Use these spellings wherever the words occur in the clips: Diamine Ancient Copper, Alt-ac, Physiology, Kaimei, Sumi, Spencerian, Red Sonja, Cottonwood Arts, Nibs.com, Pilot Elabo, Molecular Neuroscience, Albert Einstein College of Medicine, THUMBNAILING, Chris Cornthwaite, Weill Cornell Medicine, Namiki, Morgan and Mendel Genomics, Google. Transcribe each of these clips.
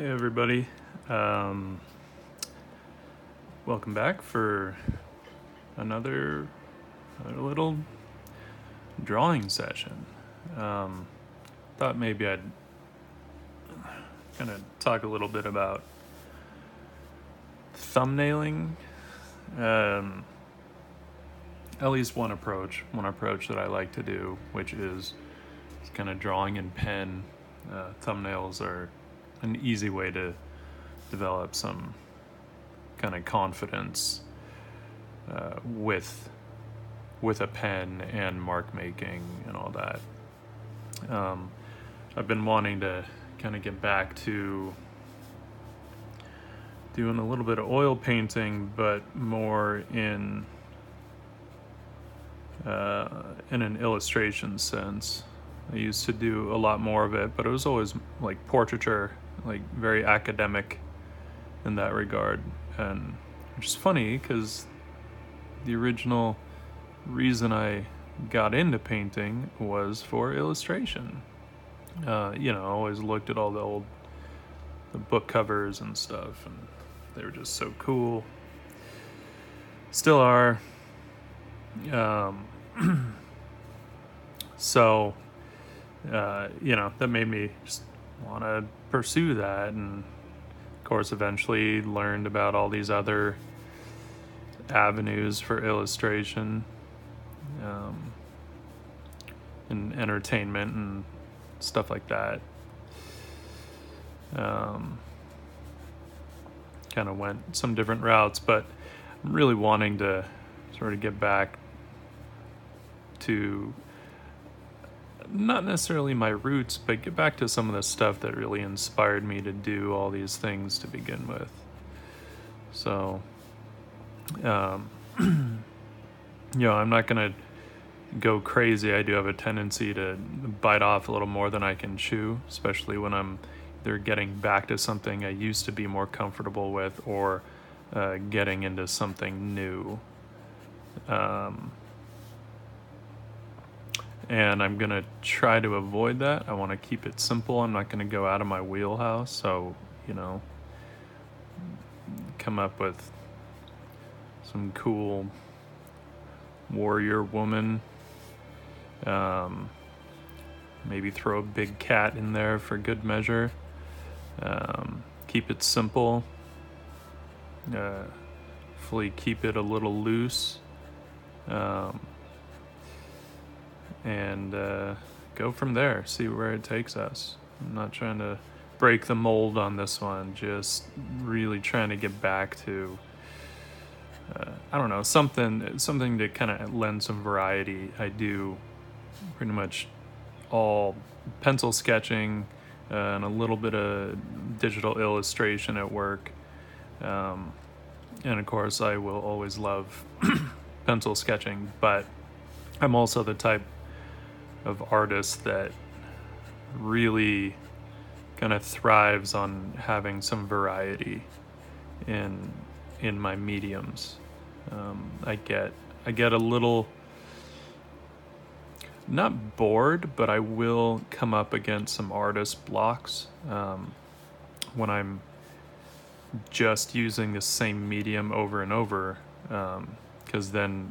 Hey everybody, welcome back for another little drawing session. Thought maybe I'd kind of talk a little bit about thumbnailing, at least one approach that I like to do, which is kind of drawing in pen. Thumbnails are an easy way to develop some kind of confidence with a pen and mark making and all that. I've been wanting to kind of get back to doing a little bit of oil painting, but more in an illustration sense. I used to do a lot more of it, but it was always like portraiture, like very academic in that regard. And which is funny because the original reason I got into painting was for illustration. I always looked at all the book covers and stuff, and they were just so cool. Still are. That made me just want to pursue that, and of course eventually learned about all these other avenues for illustration and entertainment and stuff like that. Kind of went some different routes, but I'm really wanting to sort of get back to not necessarily my roots, but get back to some of the stuff that really inspired me to do all these things to begin with. So, I'm not going to go crazy. I do have a tendency to bite off a little more than I can chew, especially when I'm either getting back to something I used to be more comfortable with or getting into something new. And I'm going to try to avoid that. I want to keep it simple. I'm not going to go out of my wheelhouse. So, come up with some cool warrior woman. Maybe throw a big cat in there for good measure. Keep it simple. Hopefully keep it a little loose. And go from there, see where it takes us. I'm not trying to break the mold on this one, just really trying to get back to, something to kind of lend some variety. I do pretty much all pencil sketching and a little bit of digital illustration at work. And of course, I will always love pencil sketching, but I'm also the type of artist that really kind of thrives on having some variety in my mediums. I get a little not bored, but I will come up against some artist blocks when I'm just using the same medium over and over, because then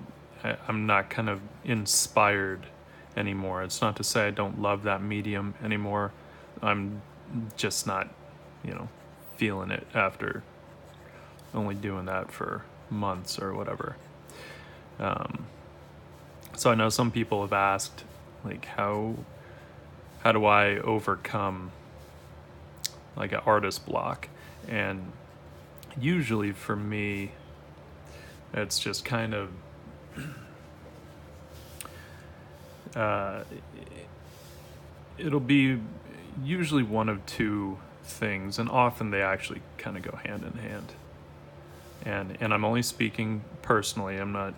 I'm not kind of inspired anymore. It's not to say I don't love that medium anymore. I'm just not, feeling it after only doing that for months or whatever. So I know some people have asked, like, how do I overcome like an artist block? And usually for me, it's just kind of it'll be usually one of two things, and often they actually kind of go hand in hand. And I'm only speaking personally. I'm not,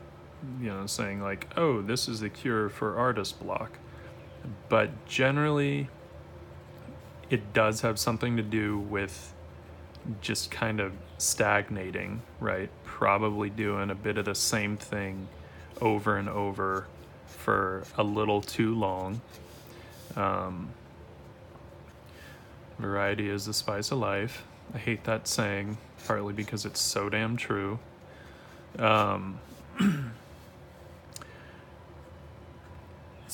saying like, oh, this is the cure for artist block. But generally, it does have something to do with just kind of stagnating, right? Probably doing a bit of the same thing over and over for a little too long, Variety is the spice of life. I hate that saying, partly because it's so damn true.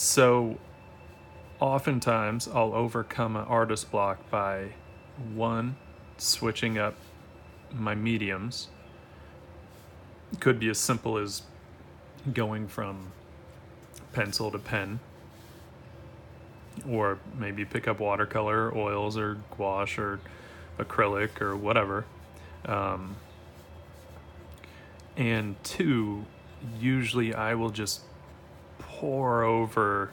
So oftentimes I'll overcome an artist block by, one, switching up my mediums. It could be as simple as going from pencil to pen, or maybe pick up watercolor, or oils, or gouache, or acrylic, or whatever. And two, usually I will just pour over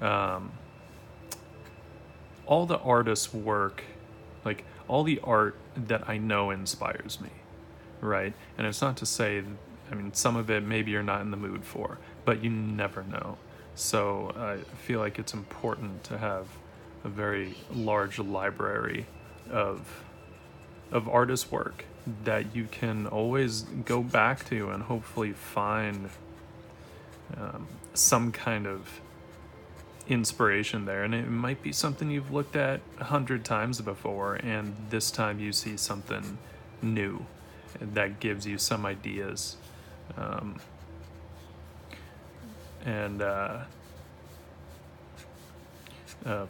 all the artist's work, like all the art that I know inspires me, right? And it's not to say, I mean, some of it maybe you're not in the mood for, but you never know. So I feel like it's important to have a very large library of artist work that you can always go back to and hopefully find some kind of inspiration there. And it might be something you've looked at 100 times before, and this time you see something new that gives you some ideas.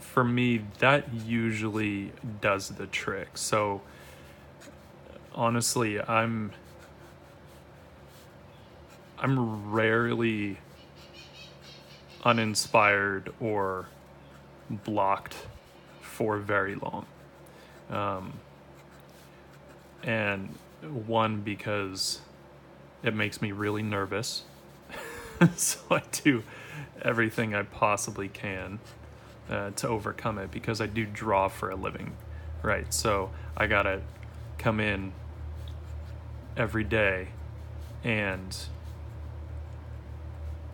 For me, that usually does the trick. So honestly, I'm rarely uninspired or blocked for very long. And one, because it makes me really nervous. So I do everything I possibly can to overcome it, because I do draw for a living, right? So I gotta come in every day and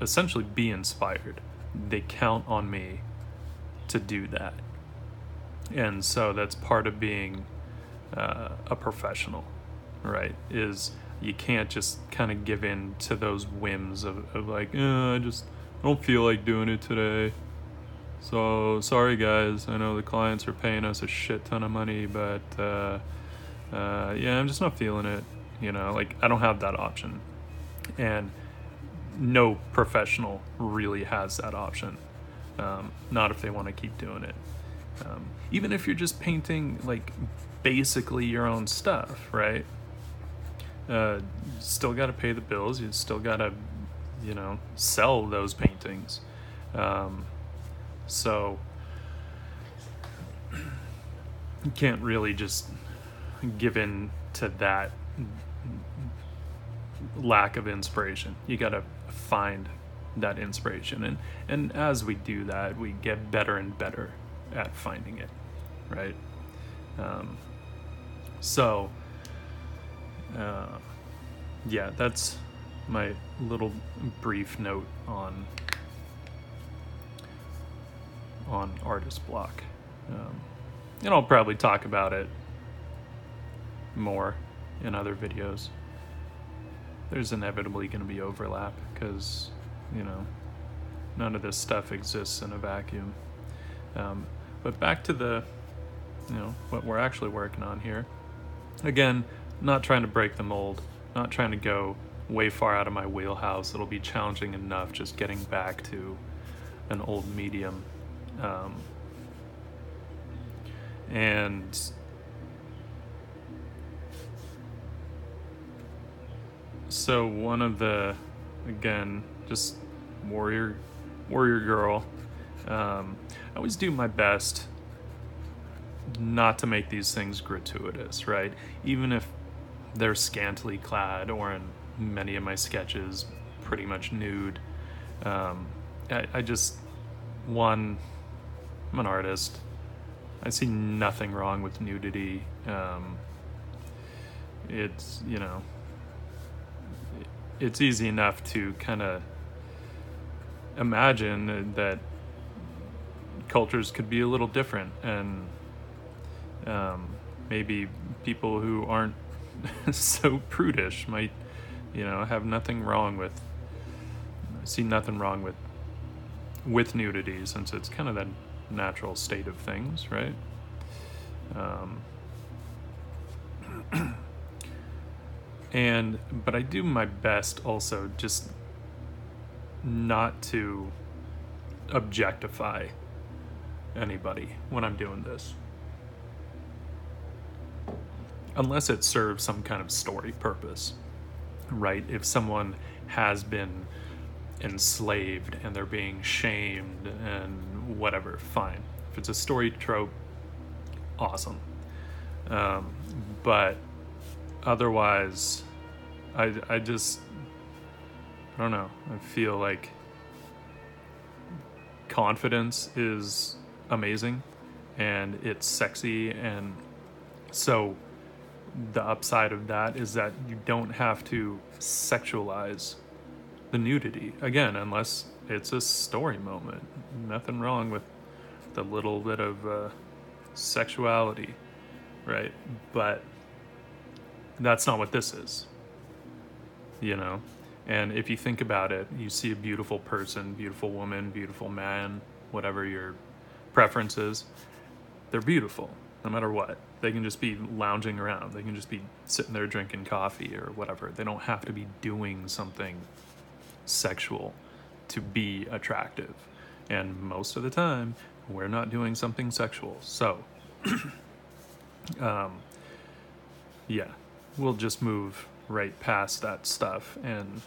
essentially be inspired. They count on me to do that. And so that's part of being a professional, right? Is you can't just kind of give in to those whims of like, I don't feel like doing it today. So sorry guys, I know the clients are paying us a shit ton of money, but I'm just not feeling it. I don't have that option. And no professional really has that option. Not if they want to keep doing it. Even if you're just painting like basically your own stuff, right? You still got to pay the bills. You still got to, sell those paintings. So you can't really just give in to that lack of inspiration. You got to find that inspiration. And as we do that, we get better and better at finding it, right? That's my little brief note on artist block. And I'll probably talk about it more in other videos. There's inevitably going to be overlap because, none of this stuff exists in a vacuum. But back to the, what we're actually working on here. Again, not trying to break the mold, not trying to go way far out of my wheelhouse. It'll be challenging enough just getting back to an old medium. And so one of the, again, just warrior girl. I always do my best not to make these things gratuitous, right? Even if they're scantily clad, or in many of my sketches, pretty much nude. I'm an artist. I see nothing wrong with nudity. It's easy enough to kind of imagine that cultures could be a little different, and maybe people who aren't so prudish might, have nothing wrong with, see nothing wrong with nudity, since it's kind of that natural state of things, right? But I do my best also just not to objectify anybody when I'm doing this, unless it serves some kind of story purpose, right? If someone has been enslaved and they're being shamed and whatever, fine. If it's a story trope, awesome. But otherwise, I don't know. I feel like confidence is amazing and it's sexy, and so the upside of that is that you don't have to sexualize the nudity. Again, unless it's a story moment. Nothing wrong with the little bit of sexuality, right? But that's not what this is, you know? And if you think about it, you see a beautiful person, beautiful woman, beautiful man, whatever your preference is, they're beautiful no matter what. They can just be lounging around. They can just be sitting there drinking coffee or whatever. They don't have to be doing something sexual to be attractive. And most of the time, we're not doing something sexual. So, yeah, we'll just move right past that stuff and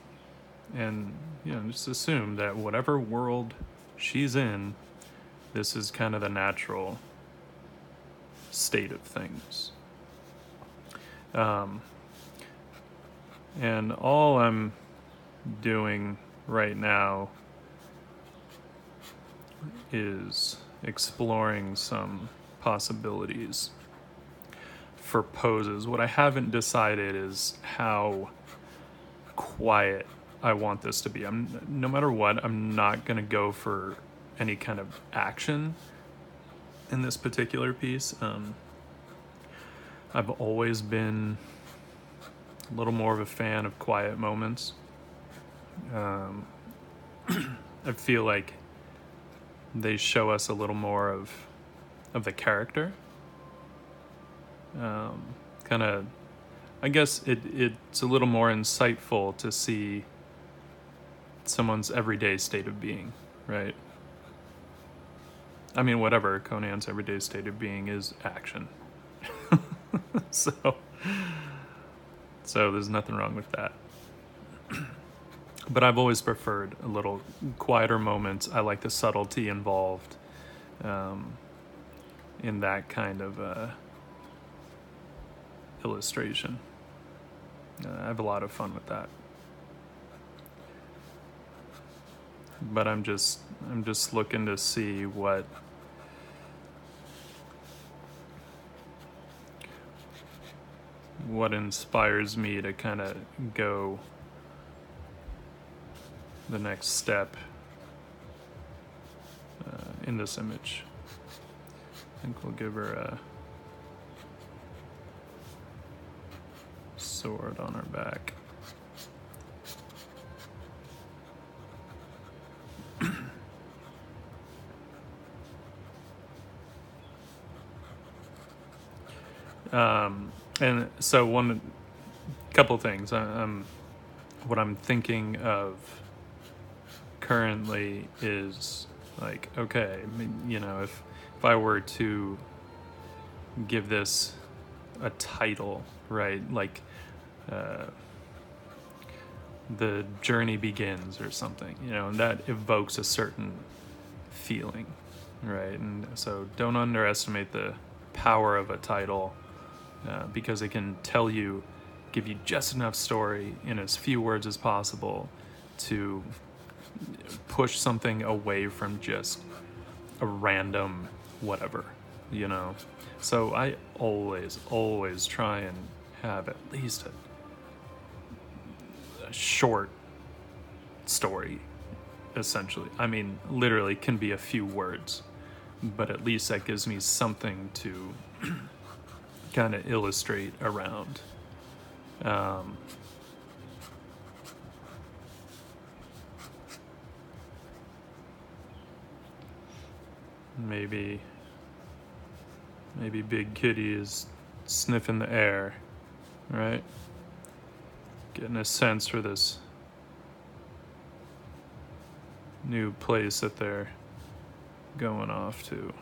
you know, just assume that whatever world she's in, this is kind of the natural state of things. And all I'm doing right now is exploring some possibilities for poses. What I haven't decided is how quiet I want this to be. No matter what, I'm not gonna go for any kind of action in this particular piece. I've always been a little more of a fan of quiet moments. I feel like they show us a little more of the character. Kind of, I guess it's a little more insightful to see someone's everyday state of being, right? I mean, whatever, Conan's everyday state of being is action. So there's nothing wrong with that. But I've always preferred a little quieter moments. I like the subtlety involved in that kind of illustration. I have a lot of fun with that. But I'm just looking to see what inspires me to kind of go the next step in this image. I think we'll give her a sword on her back. And so couple things. What I'm thinking of currently is like, okay, you know, if I were to give this a title, right, like The Journey Begins or something, you know, and that evokes a certain feeling, right? And so don't underestimate the power of a title, because it can give you just enough story in as few words as possible to push something away from just a random whatever, you know? So I always try and have at least a short story, essentially. I mean, literally can be a few words, but at least that gives me something to kind of illustrate around. Maybe Big Kitty is sniffing the air, right? Getting a sense for this new place that they're going off to.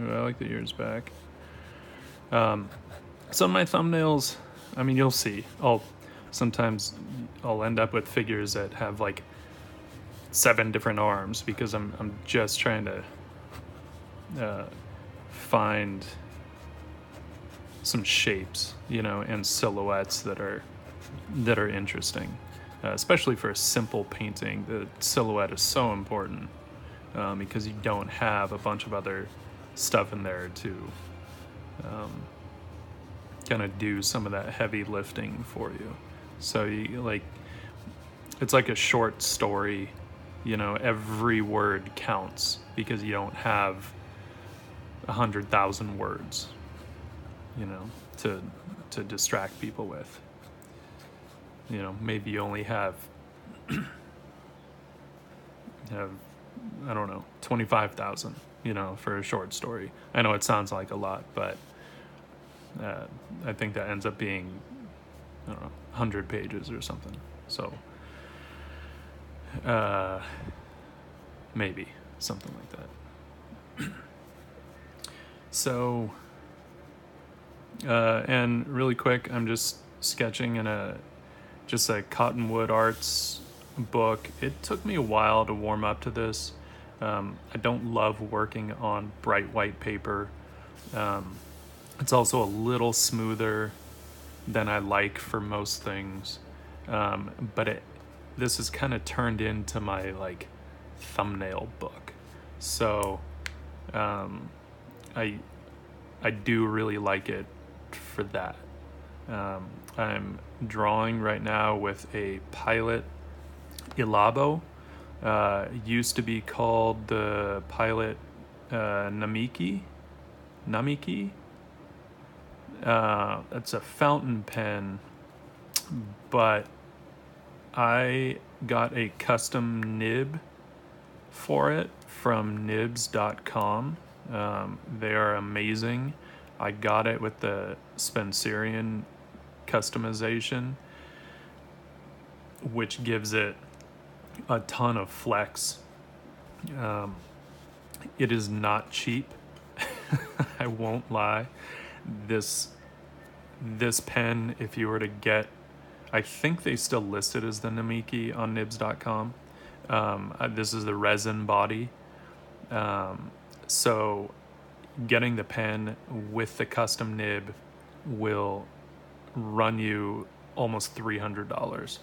Ooh, I like the ears back. Some of my thumbnails, I mean, you'll see. Sometimes I'll end up with figures that have like 7 different arms because I'm just trying to find some shapes, you know, and silhouettes that are interesting, especially for a simple painting. The silhouette is so important because you don't have a bunch of other stuff in there to kind of do some of that heavy lifting for you. So you, like, it's like a short story, you know, every word counts because you don't have 100,000 words, you know, to distract people with. You know, maybe you only have, I don't know, 25,000, you know, for a short story. I know it sounds like a lot, but I think that ends up being, I don't know, 100 pages or something. So maybe something like that. So and really quick, I'm just sketching in a Cottonwood Arts book. It took me a while to warm up to this. I don't love working on bright white paper. It's also a little smoother than I like for most things, but this is kind of turned into my like thumbnail book. So I do really like it for that. I'm drawing right now with a Pilot Elabo. It used to be called the Pilot Namiki. It's a fountain pen, but I got a custom nib for it from Nibs.com. They are amazing. I got it with the Spencerian customization, which gives it a ton of flex. It is not cheap. I won't lie. This pen, if you were to get, I think they still list it as the Namiki on nibs.com. This is the resin body. So getting the pen with the custom nib will run you almost $300.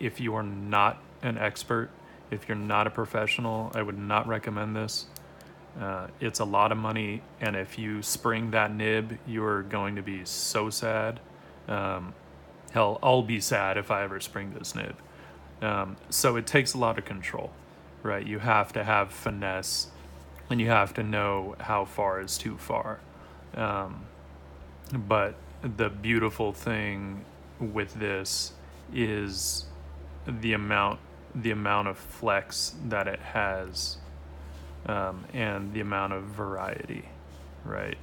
If you are not an expert, if you're not a professional, I would not recommend this. It's a lot of money, and if you spring that nib, you're going to be so sad. Hell, I'll be sad if I ever spring this nib. So it takes a lot of control, right? You have to have finesse, and you have to know how far is too far. But the beautiful thing with this is the amount of flex that it has. And the amount of variety, right?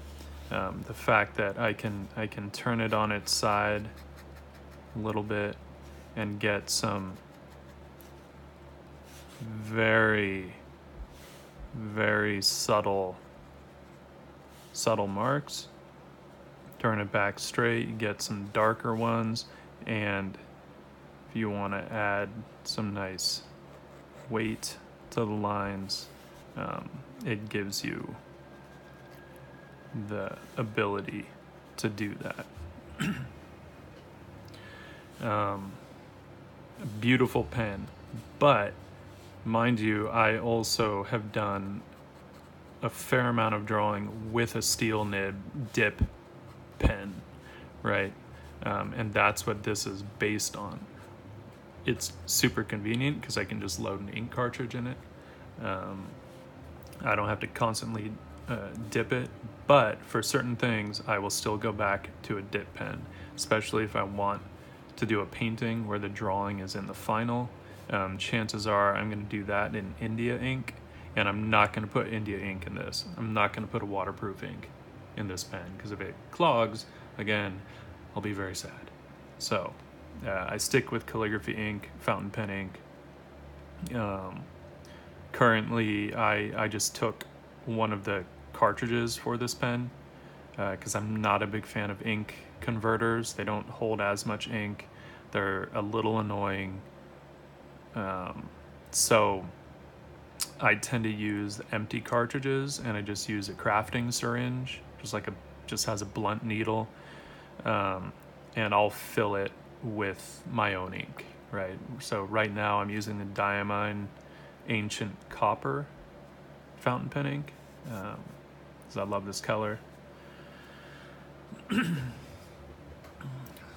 The fact that I can turn it on its side a little bit and get some very, very subtle marks. Turn it back straight, you get some darker ones, and if you want to add some nice weight to the lines, it gives you the ability to do that. A beautiful pen, but mind you, I also have done a fair amount of drawing with a steel nib dip pen, right? And that's what this is based on. It's super convenient because I can just load an ink cartridge in it. I don't have to constantly dip it, But for certain things, I will still go back to a dip pen, especially if I want to do a painting where the drawing is in the final. Chances are I'm going to do that in India ink, and I'm not going to put India ink in this. I'm not going to put a waterproof ink in this pen, because if it clogs, again, I'll be very sad. So I stick with calligraphy ink, fountain pen ink. Currently, I just took one of the cartridges for this pen because I'm not a big fan of ink converters. They don't hold as much ink. They're a little annoying. So I tend to use empty cartridges, and I just use a crafting syringe, just has a blunt needle, and I'll fill it with my own ink, right? So right now I'm using the Diamine Ancient Copper fountain pen ink, because I love this color.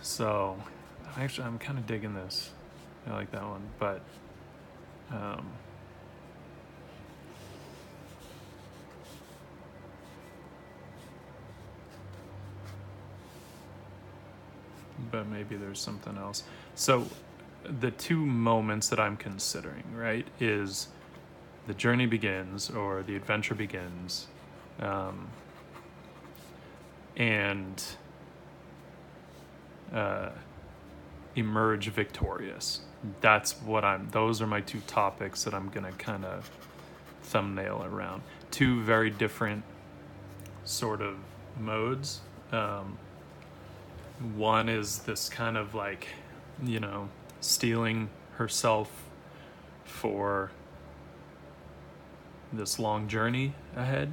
So actually I'm kind of digging this. I like that one, but maybe there's something else. So the two moments that I'm considering, right, is the journey begins or the adventure begins, and emerge victorious. That's what those are my two topics that I'm gonna kind of thumbnail around. Two very different sort of modes. One is this kind of like, stealing herself for this long journey ahead.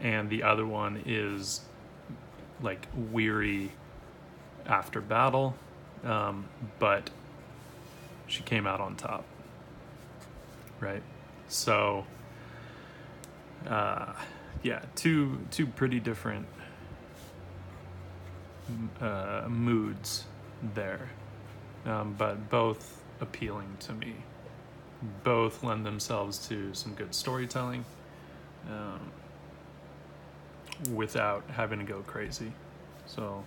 And the other one is like weary after battle, but she came out on top, right? So, yeah, two pretty different moods there, but both appealing to me. Both lend themselves to some good storytelling, without having to go crazy. So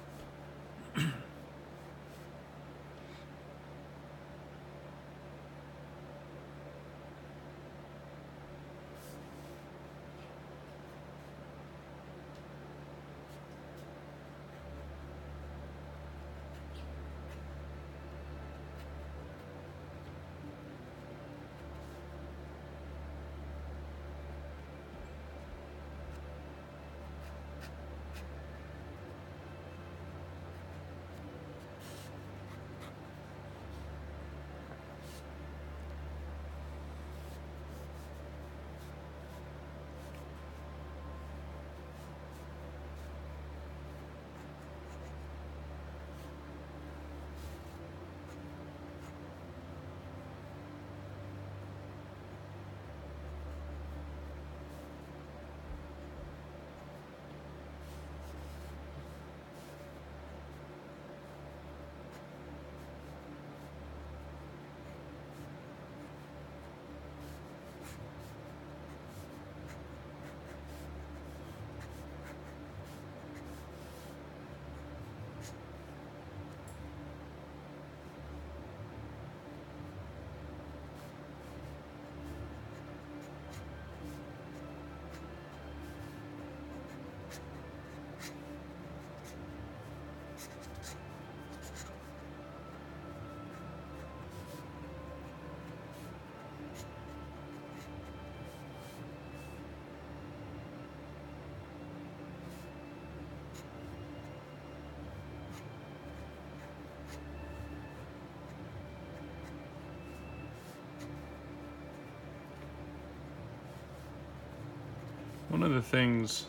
one of the things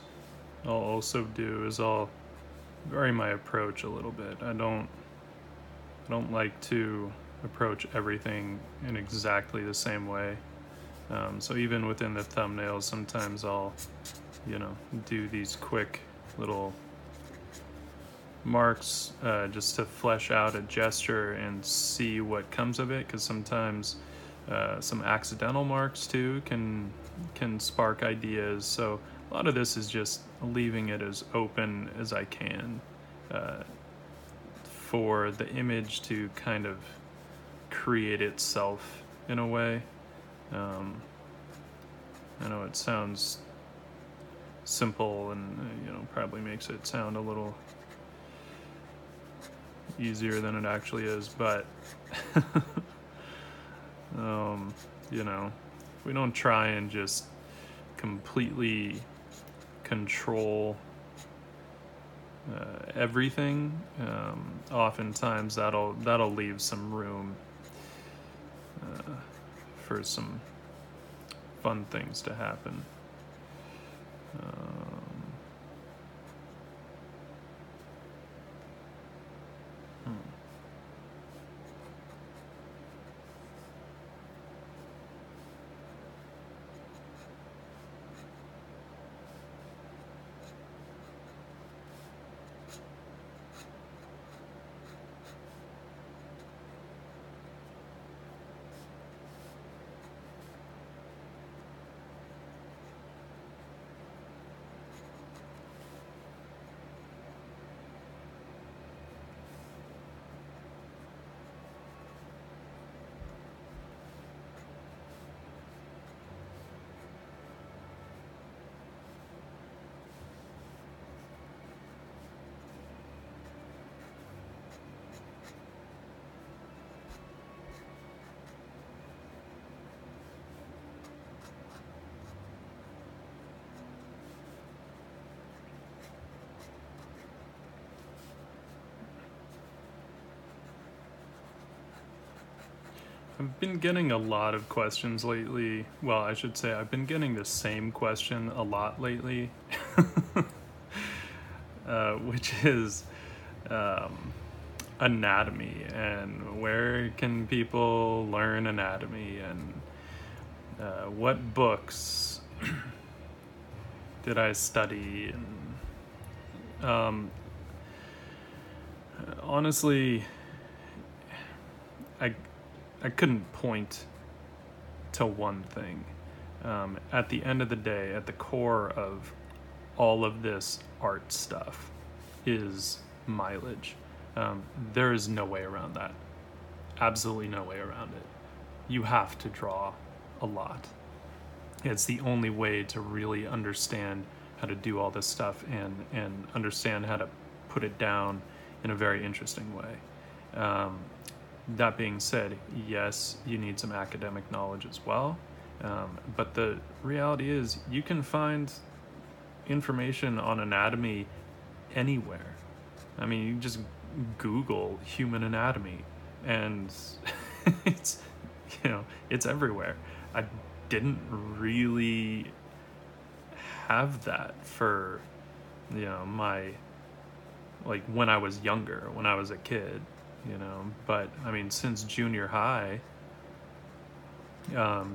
I'll also do is I'll vary my approach a little bit. I don't like to approach everything in exactly the same way. So even within the thumbnails, sometimes I'll, do these quick little marks just to flesh out a gesture and see what comes of it. Because sometimes some accidental marks too can spark ideas. So A lot of this is just leaving it as open as I can for the image to kind of create itself in a way. I know it sounds simple and, you know, probably makes it sound a little easier than it actually is, but you know, we don't try and just completely control everything. Oftentimes that'll leave some room for some fun things to happen. I've been getting a lot of questions lately. Well, I should say I've been getting the same question a lot lately, which is anatomy and where can people learn anatomy and what books did I study? And, honestly, I couldn't point to one thing. At the end of the day, at the core of all of this art stuff is mileage. There is no way around that. Absolutely no way around it. You have to draw a lot. It's the only way to really understand how to do all this stuff and understand how to put it down in a very interesting way. That being said, yes, you need some academic knowledge as well, but the reality is you can find information on anatomy anywhere. I mean, you just Google human anatomy, and it's, you know, it's everywhere. I didn't really have that for, you know, my, like, when I was younger, when I was a kid. You know, but I mean, since junior high,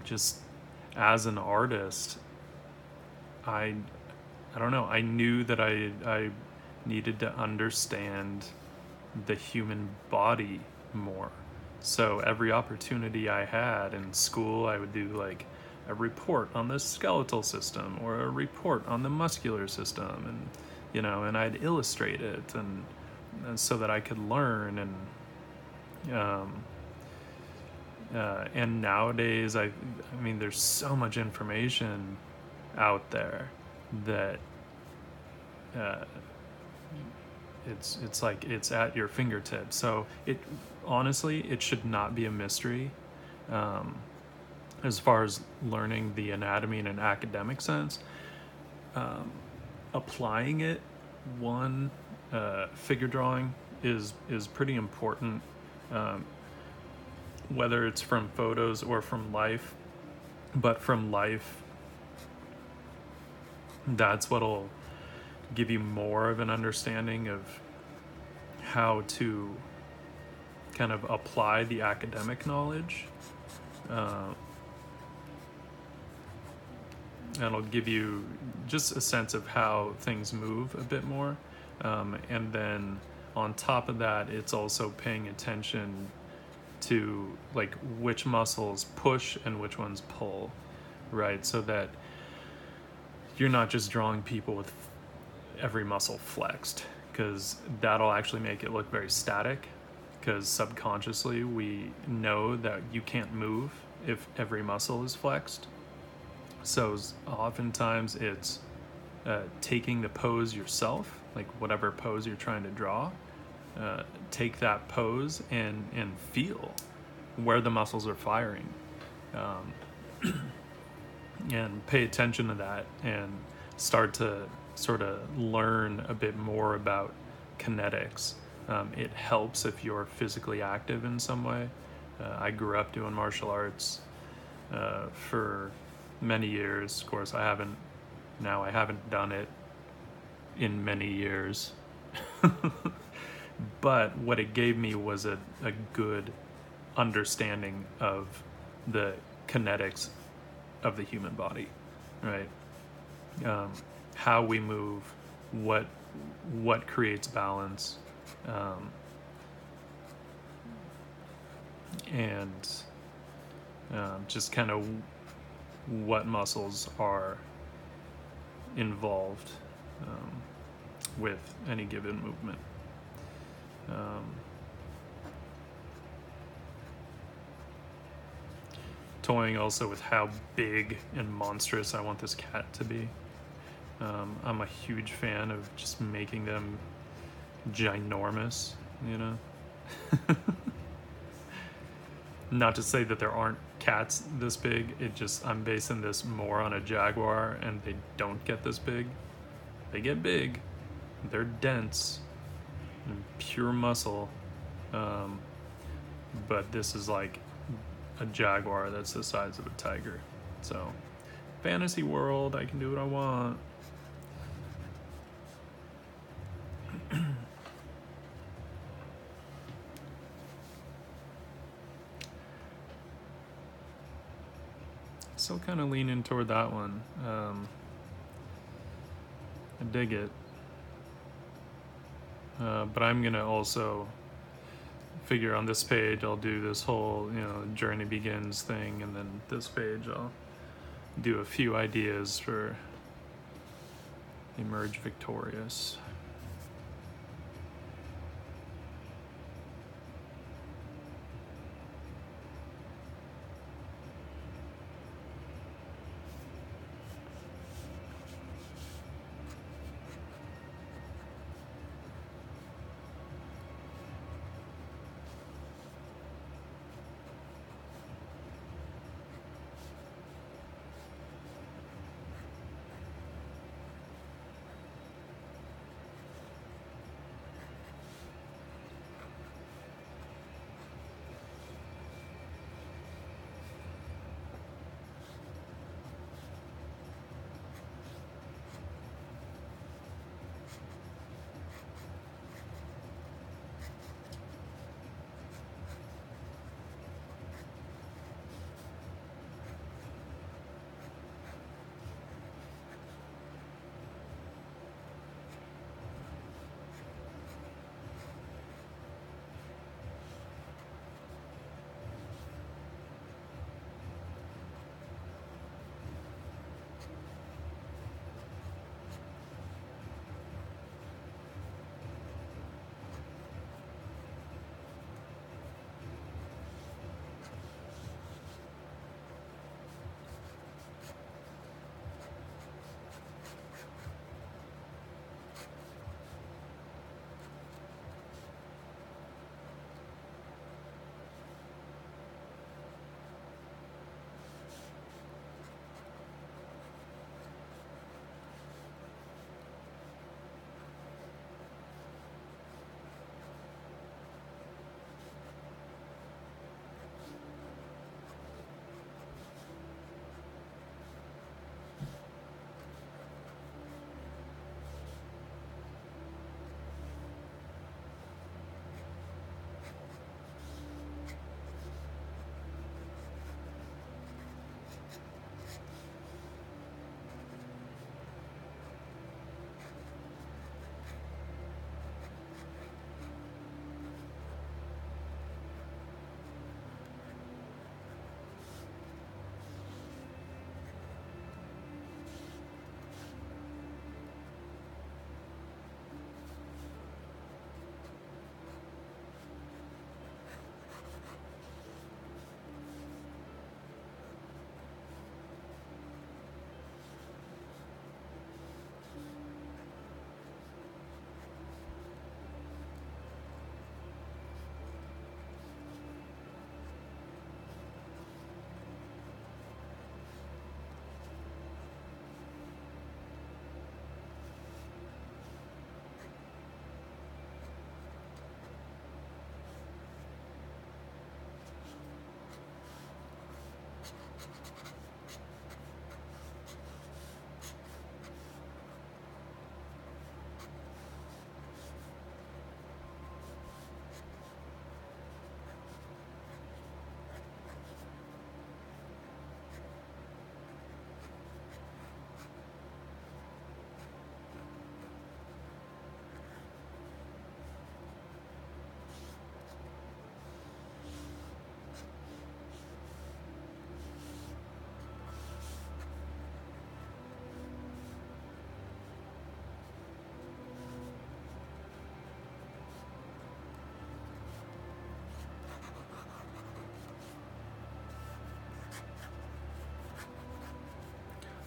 just as an artist, I don't know, I knew that I needed to understand the human body more. So every opportunity I had in school, I would do like a report on the skeletal system or a report on the muscular system, and, you know, and I'd illustrate it, and so that I could learn. And and nowadays, I mean, there's so much information out there that it's like it's at your fingertips. So it honestly, it should not be a mystery as far as learning the anatomy in an academic sense. Applying it, one, figure drawing is pretty important, whether it's from photos or from life. But from life, that's what'll give you more of an understanding of how to kind of apply the academic knowledge. That'll give you just a sense of how things move a bit more. And then on top of that, it's also paying attention to like which muscles push and which ones pull, right? So that you're not just drawing people with every muscle flexed, because that'll actually make it look very static, because subconsciously we know that you can't move if every muscle is flexed. So oftentimes it's taking the pose yourself, like whatever pose you're trying to draw, take that pose and feel where the muscles are firing, and pay attention to that and start to sort of learn a bit more about kinetics. It helps if you're physically active in some way. I grew up doing martial arts for many years. Of course, I haven't done it in many years. But what it gave me was a good understanding of the kinetics of the human body, right? How we move, what creates balance, and just kind of what muscles are involved with any given movement. Toying also with how big and monstrous I want this cat to be. I'm a huge fan of just making them ginormous, you know? Not to say that there aren't cats this big, I'm basing this more on a jaguar, and they don't get this big. They get big, they're dense, and pure muscle, but this is like a jaguar that's the size of a tiger. So, fantasy world, I can do what I want. Still kind of leaning toward that one. I dig it. But I'm gonna also figure on this page, I'll do this whole, journey begins thing, and then this page I'll do a few ideas for Emerge Victorious.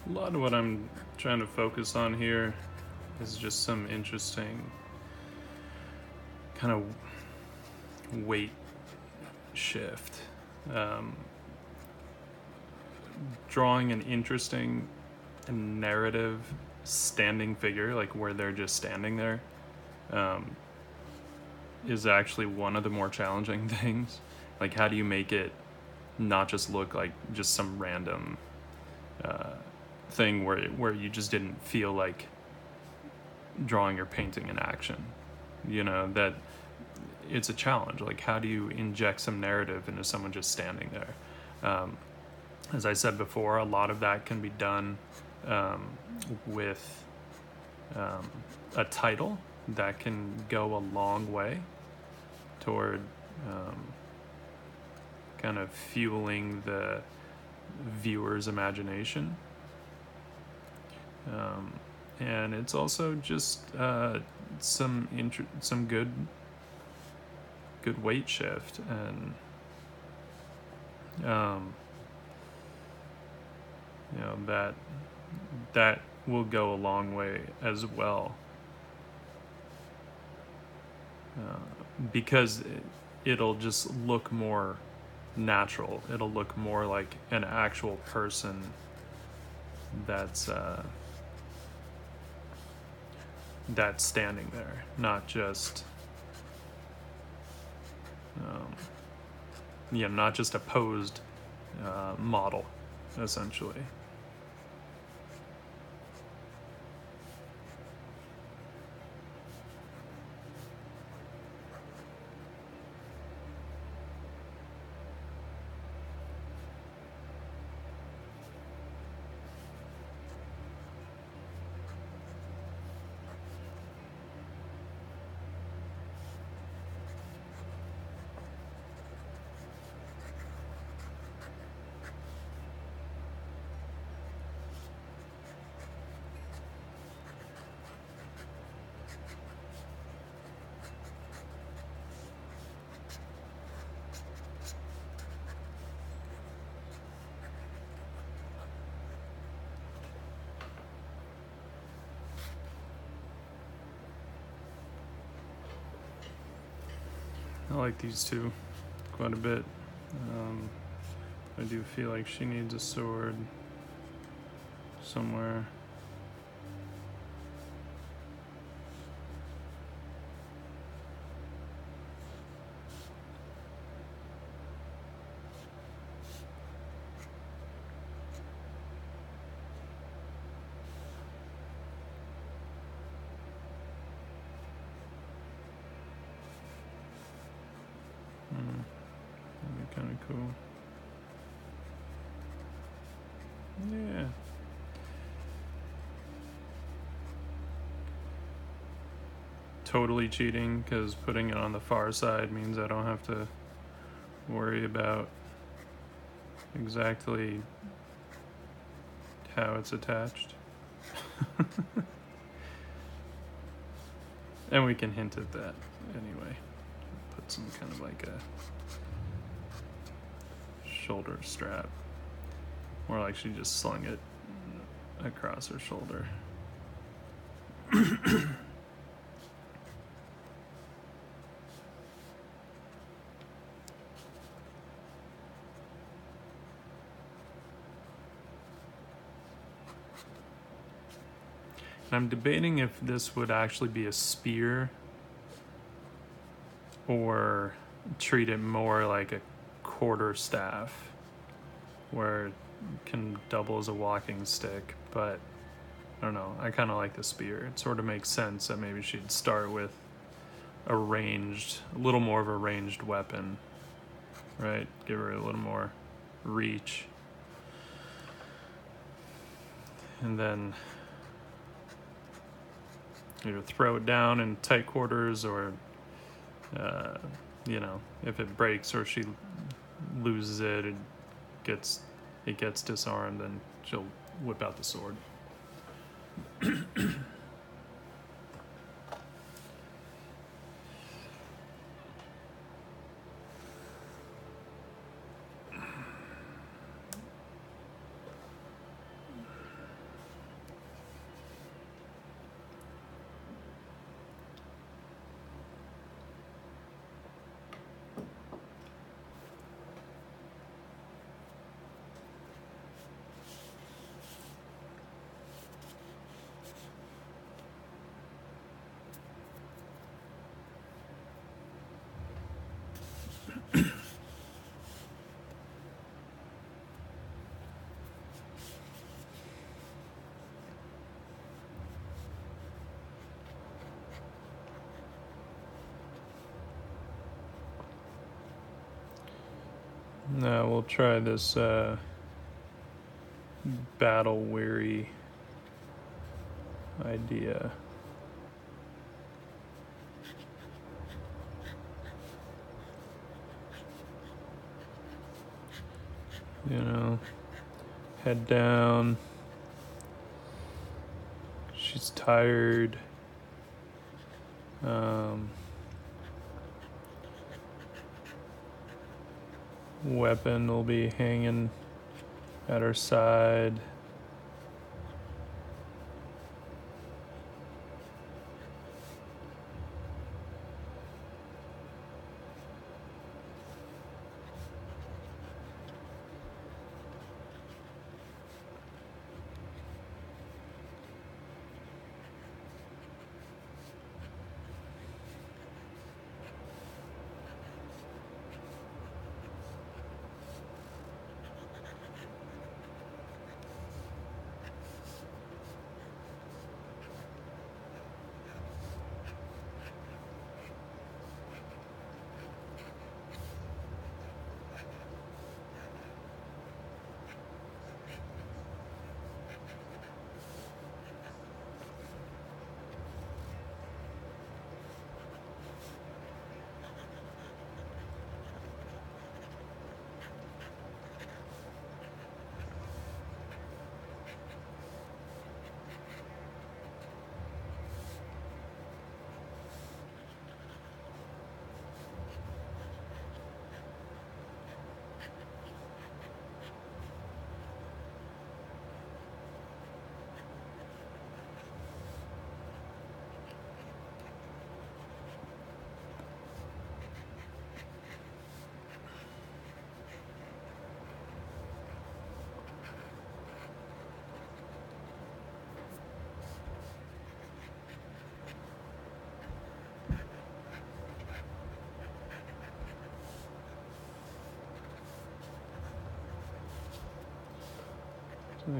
A lot of what I'm trying to focus on here is just some interesting kind of weight shift. Drawing an interesting narrative standing figure, like where they're just standing there, is actually one of the more challenging things. Like, how do you make it not just look like just some random thing where you just didn't feel like drawing or painting an action? You know, that it's a challenge. Like, how do you inject some narrative into someone just standing there? As I said before, a lot of that can be done with a title that can go a long way toward kind of fueling the viewer's imagination. And it's also just some good weight shift, and you know, that will go a long way as well, because it'll just look more natural. It'll look more like an actual person that's standing there, not just not just a posed model, essentially. I like these two quite a bit. I do feel like she needs a sword somewhere. Totally cheating, because putting it on the far side means I don't have to worry about exactly how it's attached. And we can hint at that anyway. Put some kind of like a shoulder strap. More like she just slung it across her shoulder. I'm debating if this would actually be a spear or treat it more like a quarter staff, where it can double as a walking stick, but I don't know. I kind of like the spear. It sort of makes sense that maybe she'd start with a little more of a ranged weapon, right? Give her a little more reach. And then either throw it down in tight quarters, or if it breaks or she loses it, it gets disarmed, and she'll whip out the sword. Now we'll try this battle-weary idea. You know, head down. She's tired. Weapon will be hanging at her side.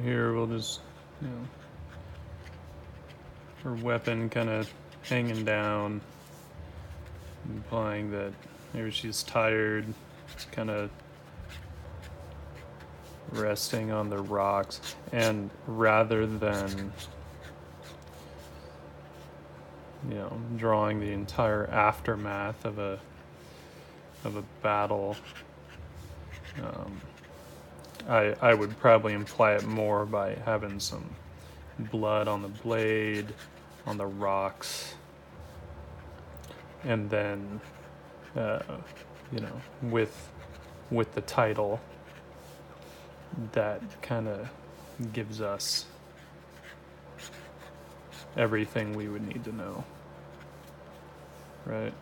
Here we'll just, you know, her weapon kind of hanging down, implying that maybe she's tired, kind of resting on the rocks, and rather than, you know, drawing the entire aftermath of a battle. I would probably imply it more by having some blood on the blade, on the rocks, and then, you know, with the title, that kind of gives us everything we would need to know, right?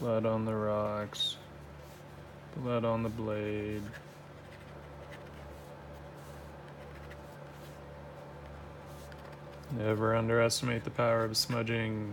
Blood on the rocks, blood on the blade. Never underestimate the power of smudging.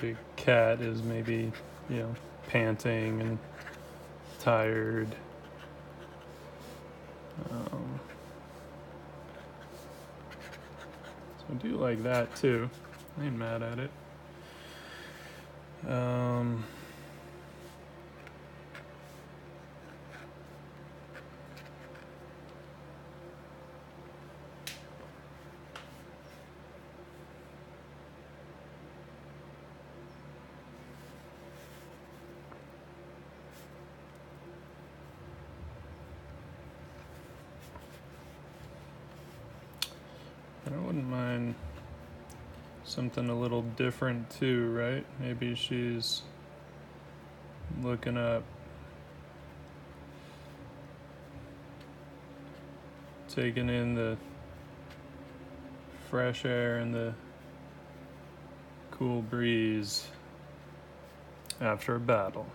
Big cat is maybe, you know, panting and tired. So I do like that too. I ain't mad at it. wouldn't mind something a little different too, right? Maybe she's looking up taking in the fresh air and the cool breeze after a battle.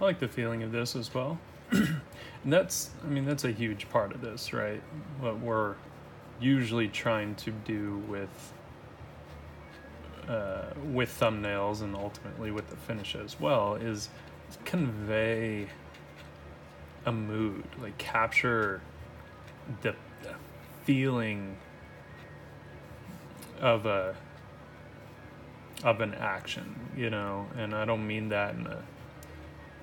I like the feeling of this as well. And that's a huge part of this, right? What we're usually trying to do with thumbnails and ultimately with the finish as well is convey a mood, like capture the feeling of an action, you know? And I don't mean that in a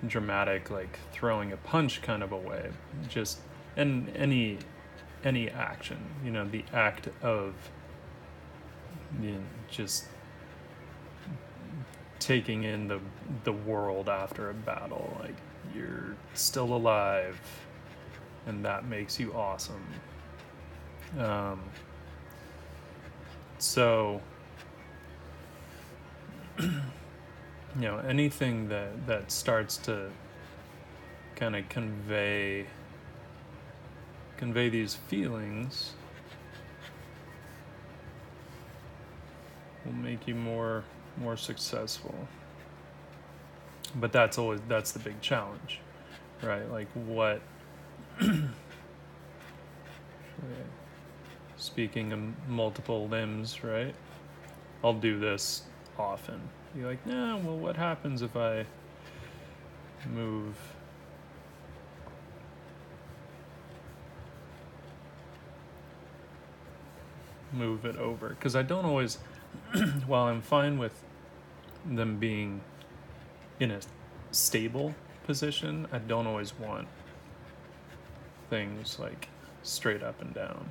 dramatic, like throwing a punch kind of a way, just and any action, you know, the act of, you know, just taking in the world after a battle, like you're still alive and that makes you awesome. So you know, anything that starts to kind of convey these feelings will make you more successful. But that's the big challenge, right? Like what? Speaking of multiple limbs, right? I'll do this often. You're like, no, well, what happens if I move it over? Because I don't always, while I'm fine with them being in a stable position, I don't always want things like straight up and down.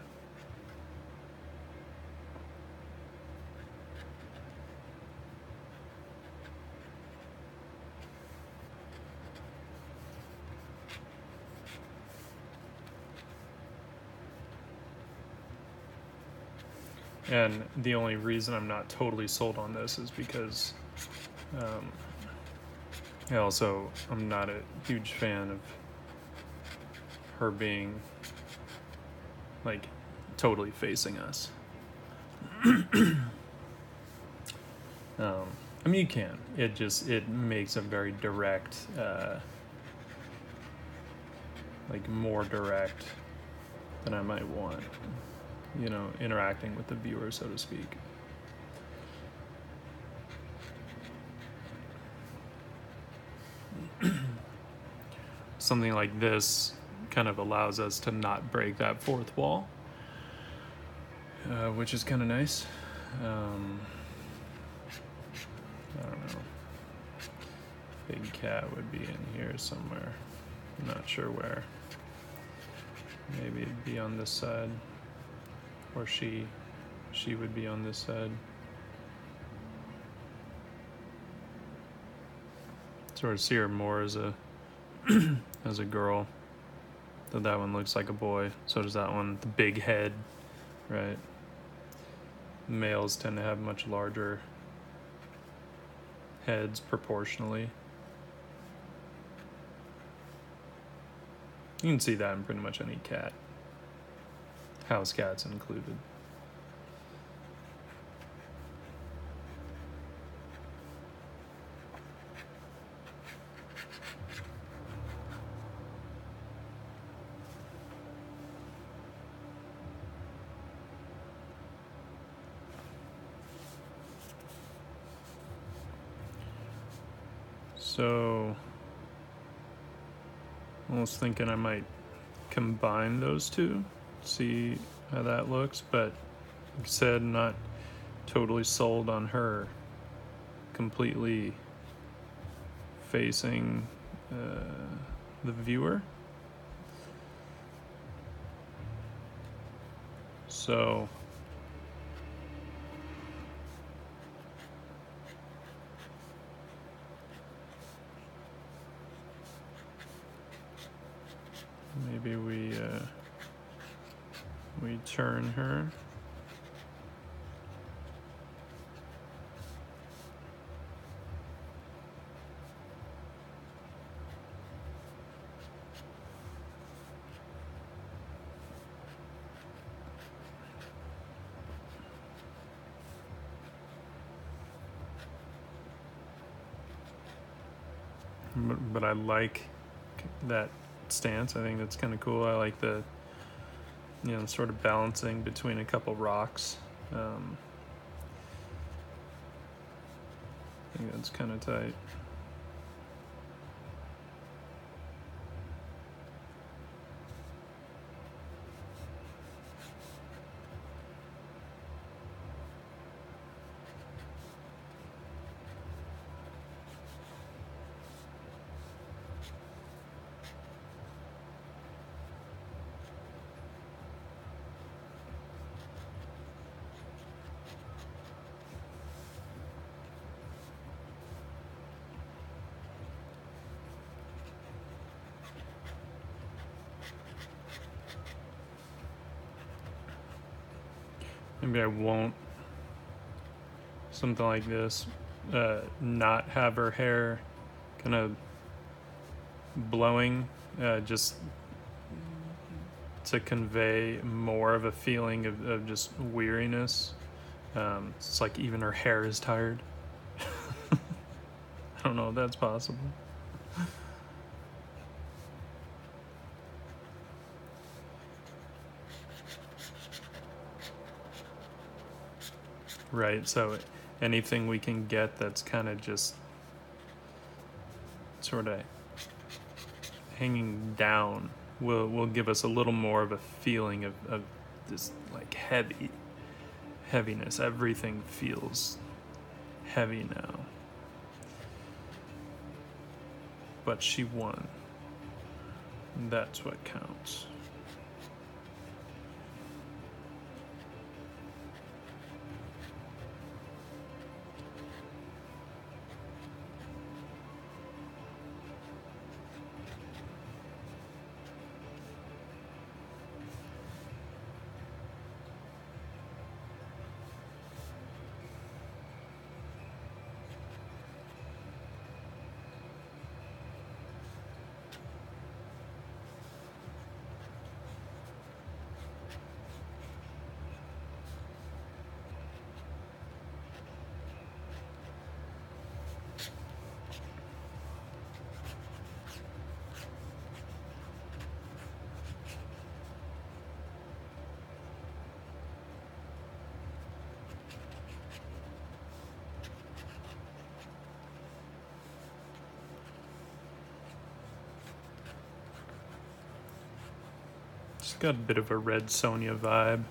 And the only reason I'm not totally sold on this is because I'm not a huge fan of her being like totally facing us. I mean, you can. It makes a very direct, like more direct than I might want, you know, interacting with the viewer, so to speak. Something like this kind of allows us to not break that fourth wall, which is kind of nice. I don't know. Big cat would be in here somewhere. I'm not sure where. Maybe it'd be on this side. Or she would be on this side. Sort of see her more as a as a girl. Though that one looks like a boy. So does that one, the big head, right? Males tend to have much larger heads proportionally. You can see that in pretty much any cat. House cats included. So I was thinking I might combine those two, see how that looks, but like I said, not totally sold on her completely facing the viewer. So maybe we turn her. But I like that stance. I think that's kind of cool. I like the, you know, sort of balancing between a couple rocks. I think that's kind of tight. Maybe I won't, something like this, not have her hair kind of blowing, just to convey more of a feeling of just weariness. It's like even her hair is tired. I don't know if that's possible. Right, so anything we can get that's kind of just sort of hanging down will give us a little more of a feeling of this like heaviness. Everything feels heavy now. But she won. And that's what counts. Got a bit of a Red Sonja vibe.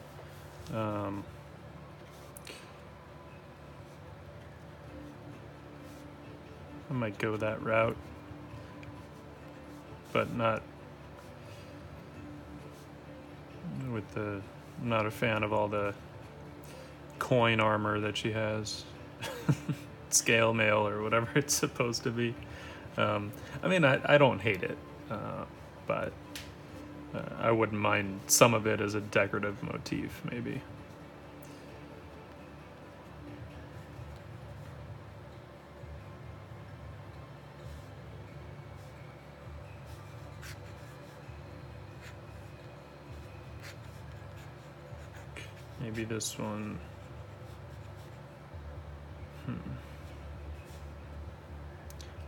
I might go that route, but not with the. I'm not a fan of all the coin armor that she has, scale mail or whatever it's supposed to be. I mean, I don't hate it, but. I wouldn't mind some of it as a decorative motif, maybe. Maybe this one.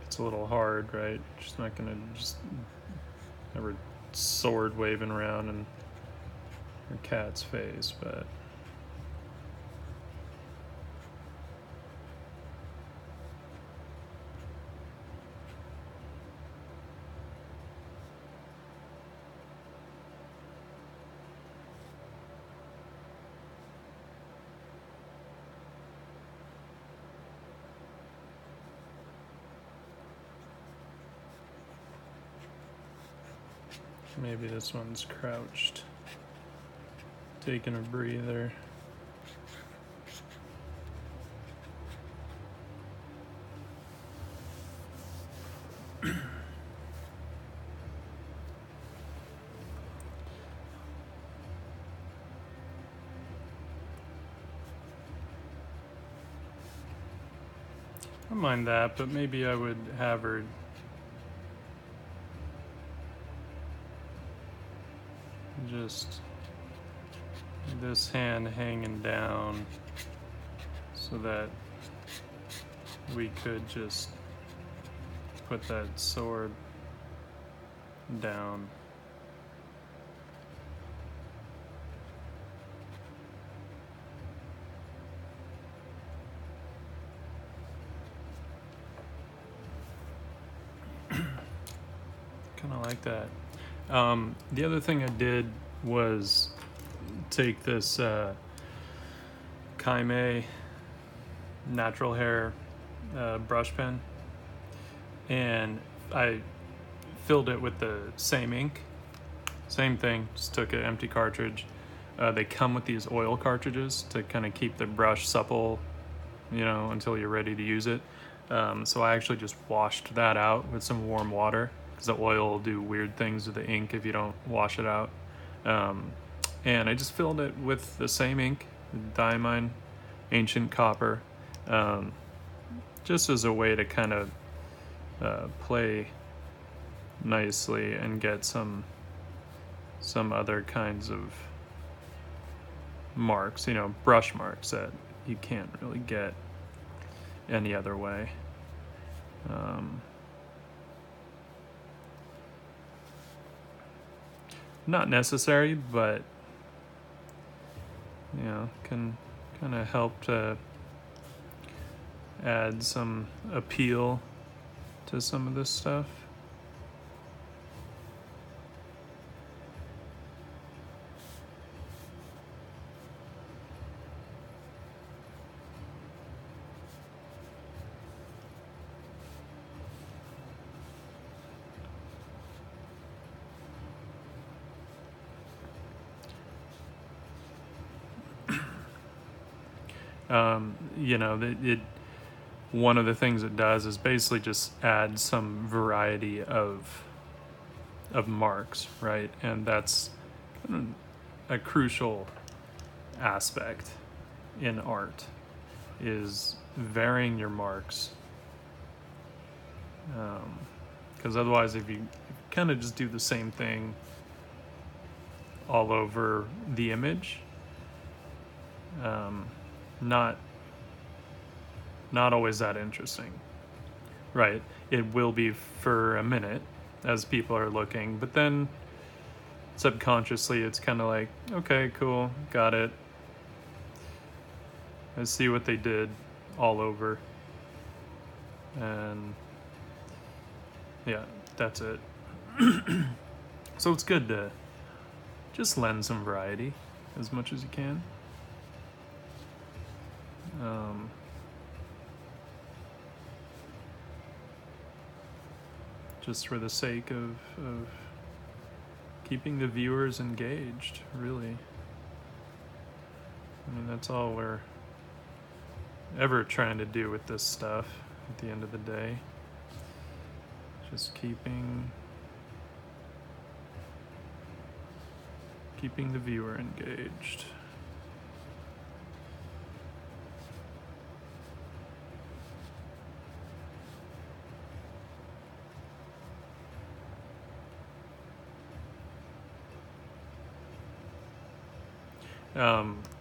It's a little hard, right? She's not gonna just ever sword waving around in her cat's face, but Maybe this one's crouched, taking a breather. I don't mind that, but maybe I would have her just this hand hanging down so that we could just put that sword down. Like that. The other thing I did was take this Kaimei natural hair brush pen, and I filled it with the same ink. Same thing, just took an empty cartridge. They come with these oil cartridges to kind of keep the brush supple, you know, until you're ready to use it. So I actually just washed that out with some warm water, because the oil will do weird things to the ink if you don't wash it out. And I just filled it with the same ink, Diamine Ancient Copper, just as a way to kind of play nicely and get some other kinds of marks, you know, brush marks that you can't really get any other way. Not necessary, but, you know, can kind of help to add some appeal to some of this stuff. You know, one of the things it does is basically just add some variety of marks, right? And that's kind of a crucial aspect in art, is varying your marks. Because otherwise, if you kind of just do the same thing all over the image, not always that interesting, right? It will be for a minute as people are looking, but then subconsciously it's kind of like, okay, cool, got it. I see what they did all over. And yeah, that's it. So it's good to just lend some variety as much as you can. Just for the sake of keeping the viewers engaged, really. I mean, that's all we're ever trying to do with this stuff at the end of the day. Just keeping the viewer engaged.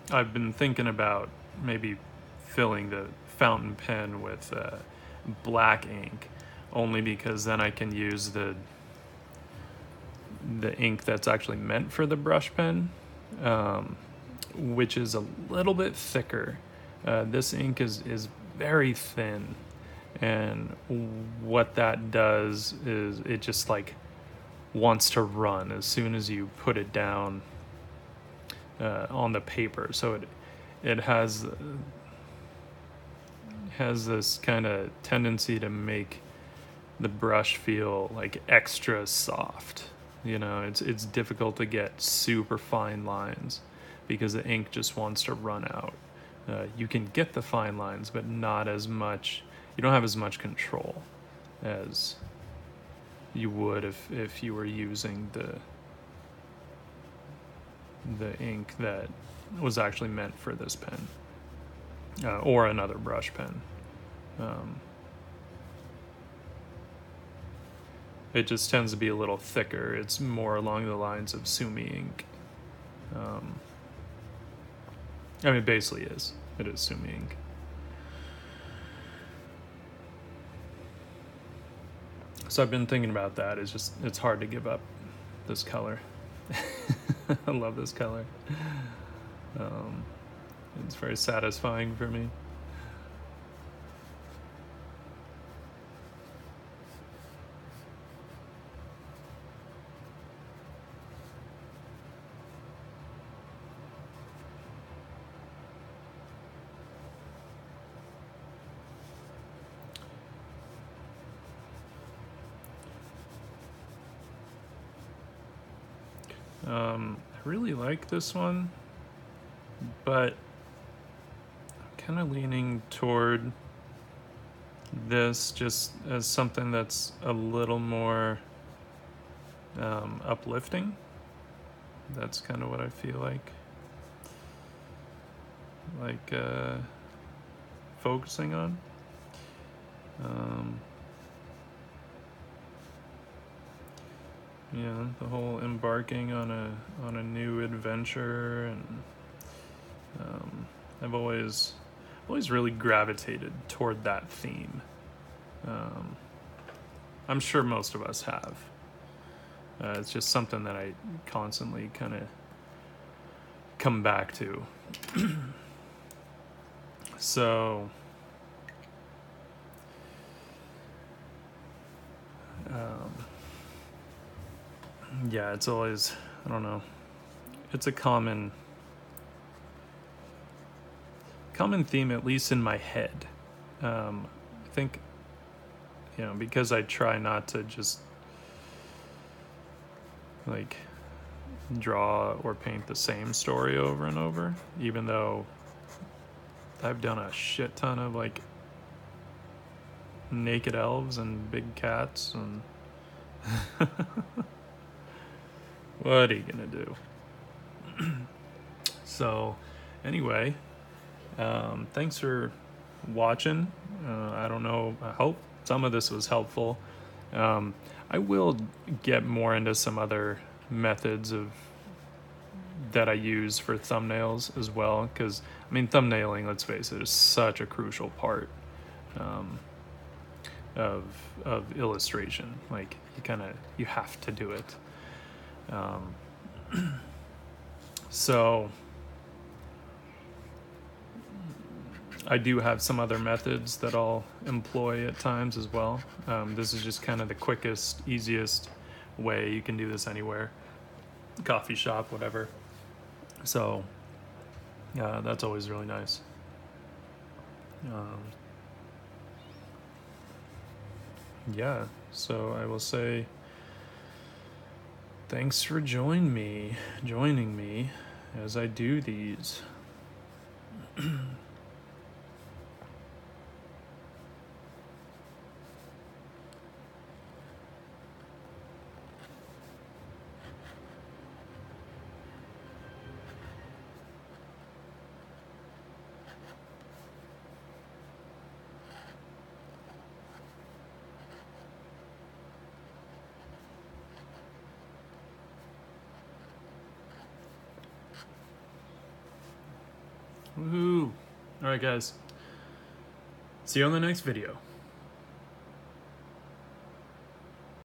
I've been thinking about maybe filling the fountain pen with black ink, only because then I can use the ink that's actually meant for the brush pen, which is a little bit thicker. This ink is very thin, and what that does is it just like wants to run as soon as you put it down on the paper. So it has this kind of tendency to make the brush feel like extra soft, You know, it's difficult to get super fine lines because the ink just wants to run out. You can get the fine lines, but not as much. You don't have as much control as you would if you were using the ink that was actually meant for this pen, or another brush pen. It just tends to be a little thicker. It's more along the lines of Sumi ink. I mean, it basically is. It is Sumi ink. So I've been thinking about that. It's just, it's hard to give up this color. I love this color. It's very satisfying for me. I really like this one, but I'm kind of leaning toward this just as something that's a little more uplifting. That's kind of what I feel like. Like focusing on. Yeah, the whole embarking on a new adventure, and I've always really gravitated toward that theme. I'm sure most of us have. It's just something that I constantly kind of come back to. So. Yeah, it's always, I don't know, it's a common theme, at least in my head. I think, you know, because I try not to just, like, draw or paint the same story over and over, even though I've done a shit ton of, like, naked elves and big cats and... What are you gonna do? So, anyway, thanks for watching. I don't know, I hope some of this was helpful. I will get more into some other methods of that I use for thumbnails as well, because, I mean, thumbnailing, let's face it, is such a crucial part of illustration. Like, you have to do it. So I do have some other methods that I'll employ at times as well. This is just kind of the quickest, easiest way. You can do this anywhere, coffee shop, whatever. So that's always really nice. Yeah, so I will say thanks for joining me as I do these. Woohoo! Alright guys, see you on the next video.